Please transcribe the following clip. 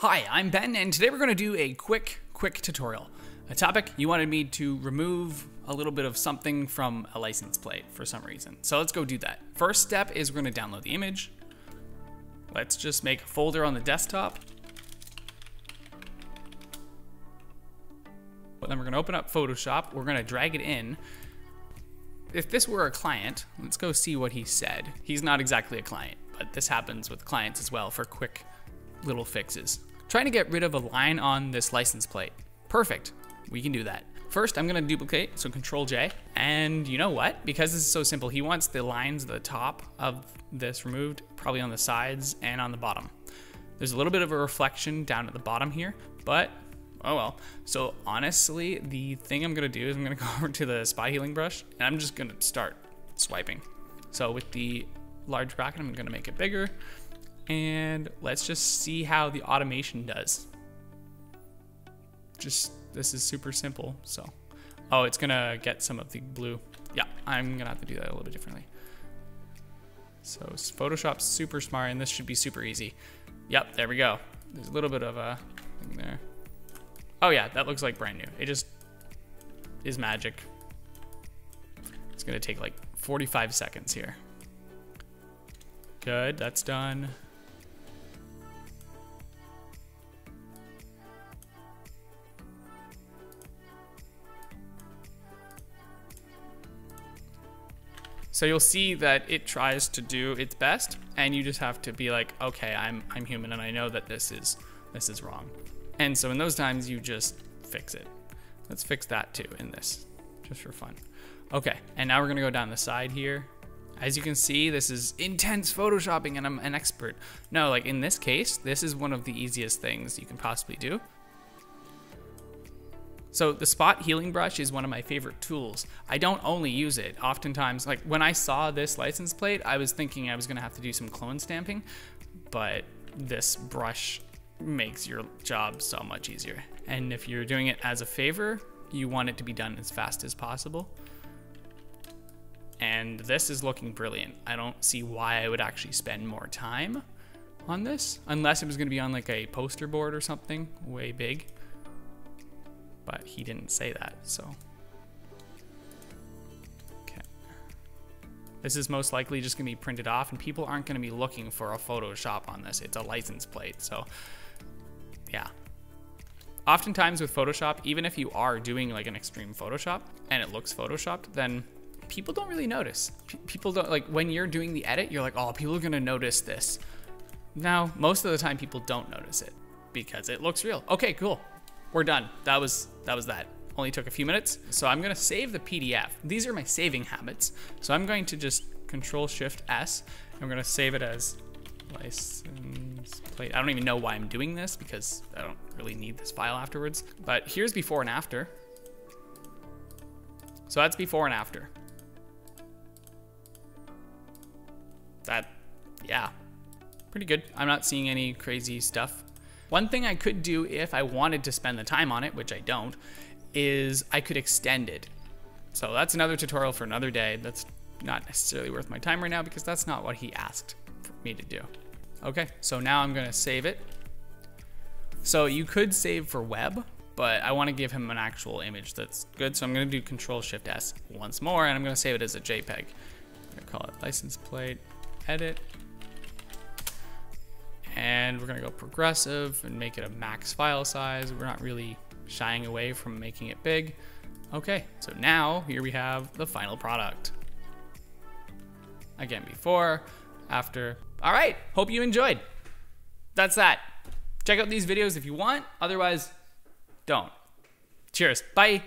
Hi, I'm Ben, and today we're going to do a quick tutorial. A topic you wanted me to remove a little bit of something from a license plate for some reason. So let's go do that. First step is we're going to download the image. Let's just make a folder on the desktop. But then we're going to open up Photoshop. We're going to drag it in. If this were a client, let's go see what he said. He's not exactly a client, but this happens with clients as well for quick little fixes. Trying to get rid of a line on this license plate. Perfect, we can do that. First, I'm gonna duplicate, so Control J. And you know what? Because this is so simple, he wants the lines at the top of this removed, probably on the sides and on the bottom. There's a little bit of a reflection down at the bottom here, but oh well. So honestly, the thing I'm gonna do is I'm gonna go over to the Spot Healing Brush and I'm just gonna start swiping. So with the large bracket, I'm gonna make it bigger. And let's just see how the automation does. This is super simple, so. Oh, it's gonna get some of the blue. Yeah, I'm gonna have to do that a little bit differently. So Photoshop's super smart and this should be super easy. Yep, there we go. There's a little bit of a thing there. Oh yeah, that looks like brand new. It just is magic. It's gonna take like 45 seconds here. Good, that's done. So you'll see that it tries to do its best, and you just have to be like, okay, I'm human, and I know that this is wrong. And so in those times, you just fix it. Let's fix that too in this, just for fun. Okay, and now we're gonna go down the side here. As you can see, this is intense Photoshopping, and I'm an expert. No, like in this case, this is one of the easiest things you can possibly do. So the Spot Healing Brush is one of my favorite tools. I don't only use it. Oftentimes, like when I saw this license plate, I was thinking I was gonna have to do some clone stamping, but this brush makes your job so much easier. And if you're doing it as a favor, you want it to be done as fast as possible. And this is looking brilliant. I don't see why I would actually spend more time on this, unless it was gonna be on like a poster board or something way big. But he didn't say that, so. Okay. This is most likely just gonna be printed off and people aren't gonna be looking for a Photoshop on this. It's a license plate, so yeah. Oftentimes with Photoshop, even if you are doing like an extreme Photoshop and it looks Photoshopped, then people don't really notice. People don't, like when you're doing the edit, you're like, oh, people are gonna notice this. Now, most of the time people don't notice it because it looks real. Okay, cool. We're done. That was that. Only took a few minutes. So I'm gonna save the PDF. These are my saving habits. So I'm going to just Control-Shift-S. I'm gonna save it as license plate. I don't even know why I'm doing this because I don't really need this file afterwards. But here's before and after. So that's before and after. That, yeah, pretty good. I'm not seeing any crazy stuff. One thing I could do if I wanted to spend the time on it, which I don't, is I could extend it. So that's another tutorial for another day. That's not necessarily worth my time right now because that's not what he asked for me to do. Okay, so now I'm gonna save it. So you could save for web, but I wanna give him an actual image that's good. So I'm gonna do Control-Shift-S once more and I'm gonna save it as a JPEG. I'm gonna call it license plate, edit. And we're gonna go progressive and make it a max file size. We're not really shying away from making it big. Okay, so now here we have the final product. Again, before, after. All right, hope you enjoyed. That's that. Check out these videos if you want, otherwise don't. Cheers, bye.